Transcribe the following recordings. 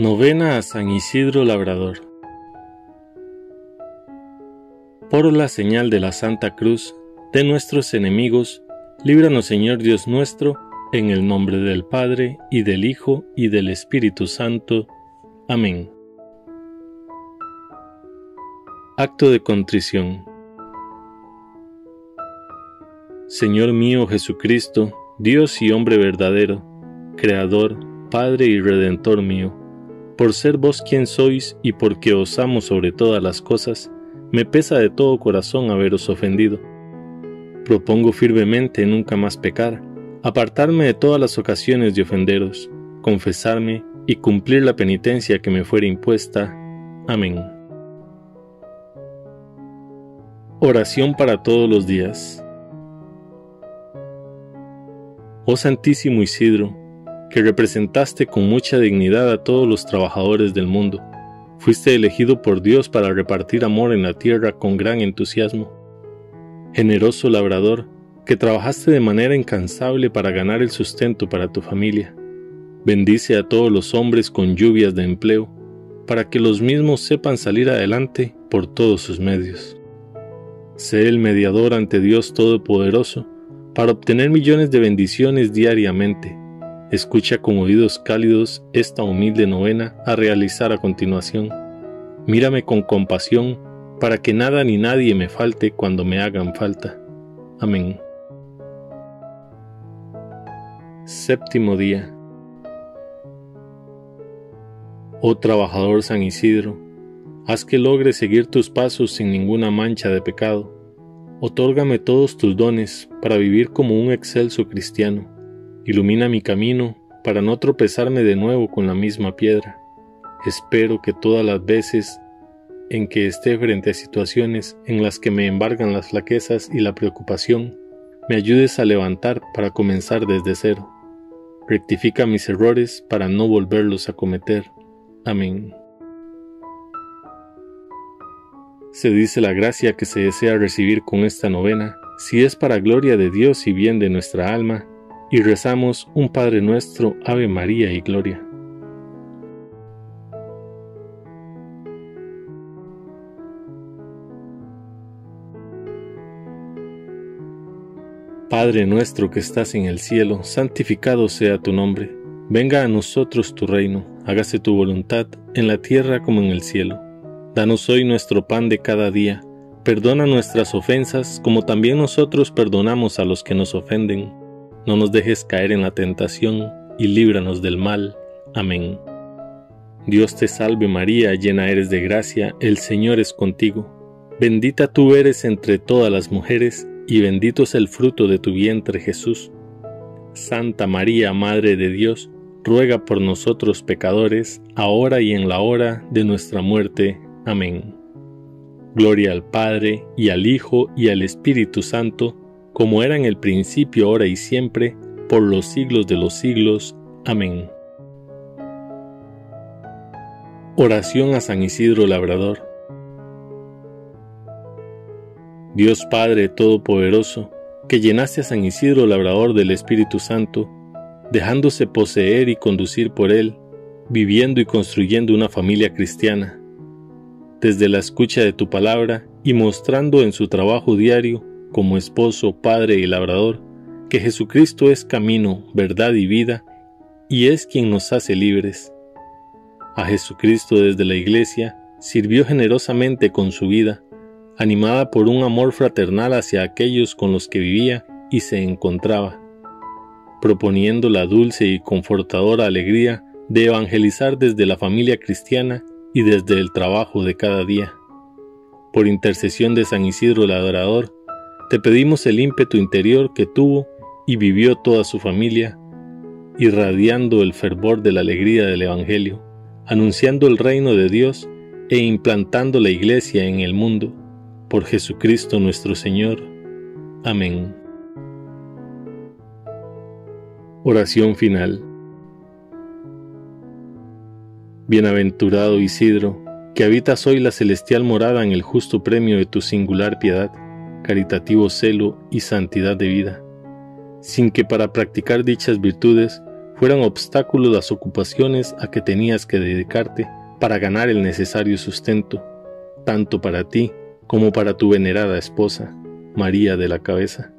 Novena a San Isidro Labrador. Por la señal de la Santa Cruz de nuestros enemigos, líbranos, Señor Dios nuestro, en el nombre del Padre, y del Hijo, y del Espíritu Santo. Amén. Acto de contrición. Señor mío Jesucristo, Dios y hombre verdadero, Creador, Padre y Redentor mío, por ser vos quien sois y porque os amo sobre todas las cosas, me pesa de todo corazón haberos ofendido. Propongo firmemente nunca más pecar, apartarme de todas las ocasiones de ofenderos, confesarme y cumplir la penitencia que me fuere impuesta. Amén. Oración para todos los días. Oh Santísimo Isidro, que representaste con mucha dignidad a todos los trabajadores del mundo, fuiste elegido por Dios para repartir amor en la tierra con gran entusiasmo. Generoso labrador, que trabajaste de manera incansable para ganar el sustento para tu familia, bendice a todos los hombres con lluvias de empleo, para que los mismos sepan salir adelante por todos sus medios. Sé el mediador ante Dios Todopoderoso, para obtener millones de bendiciones diariamente. Escucha con oídos cálidos esta humilde novena a realizar a continuación. Mírame con compasión, para que nada ni nadie me falte cuando me hagan falta. Amén. Séptimo día. Oh trabajador San Isidro, haz que logre seguir tus pasos sin ninguna mancha de pecado. Otórgame todos tus dones para vivir como un excelso cristiano. Ilumina mi camino para no tropezarme de nuevo con la misma piedra. Espero que todas las veces en que esté frente a situaciones en las que me embargan las flaquezas y la preocupación, me ayudes a levantar para comenzar desde cero. Rectifica mis errores para no volverlos a cometer. Amén. Se dice la gracia que se desea recibir con esta novena, si es para gloria de Dios y bien de nuestra alma, y rezamos un Padre Nuestro, Ave María y Gloria. Padre nuestro que estás en el cielo, santificado sea tu nombre. Venga a nosotros tu reino, hágase tu voluntad, en la tierra como en el cielo. Danos hoy nuestro pan de cada día. Perdona nuestras ofensas, como también nosotros perdonamos a los que nos ofenden. No nos dejes caer en la tentación, y líbranos del mal. Amén. Dios te salve María, llena eres de gracia, el Señor es contigo. Bendita tú eres entre todas las mujeres, y bendito es el fruto de tu vientre, Jesús. Santa María, Madre de Dios, ruega por nosotros pecadores, ahora y en la hora de nuestra muerte. Amén. Gloria al Padre, y al Hijo, y al Espíritu Santo, como era en el principio, ahora y siempre, por los siglos de los siglos. Amén. Oración a San Isidro Labrador. Dios Padre Todopoderoso, que llenaste a San Isidro Labrador del Espíritu Santo, dejándose poseer y conducir por él, viviendo y construyendo una familia cristiana. Desde la escucha de tu palabra y mostrando en su trabajo diario, como esposo, padre y labrador, que Jesucristo es camino, verdad y vida, y es quien nos hace libres. A Jesucristo desde la Iglesia sirvió generosamente con su vida, animada por un amor fraternal hacia aquellos con los que vivía y se encontraba, proponiendo la dulce y confortadora alegría de evangelizar desde la familia cristiana y desde el trabajo de cada día. Por intercesión de San Isidro Labrador, te pedimos el ímpetu interior que tuvo y vivió toda su familia, irradiando el fervor de la alegría del Evangelio, anunciando el reino de Dios e implantando la Iglesia en el mundo. Por Jesucristo nuestro Señor. Amén. Oración final. Bienaventurado Isidro, que habitas hoy la celestial morada en el justo premio de tu singular piedad, caritativo celo y santidad de vida, sin que para practicar dichas virtudes fueran obstáculos las ocupaciones a que tenías que dedicarte para ganar el necesario sustento, tanto para ti como para tu venerada esposa, María de la Cabeza.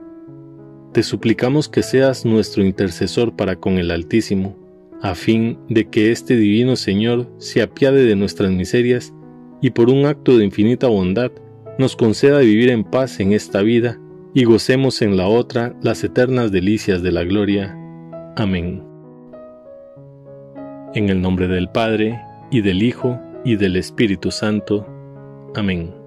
Te suplicamos que seas nuestro intercesor para con el Altísimo, a fin de que este divino Señor se apiade de nuestras miserias y por un acto de infinita bondad nos conceda vivir en paz en esta vida y gocemos en la otra las eternas delicias de la gloria. Amén. En el nombre del Padre, y del Hijo, y del Espíritu Santo. Amén.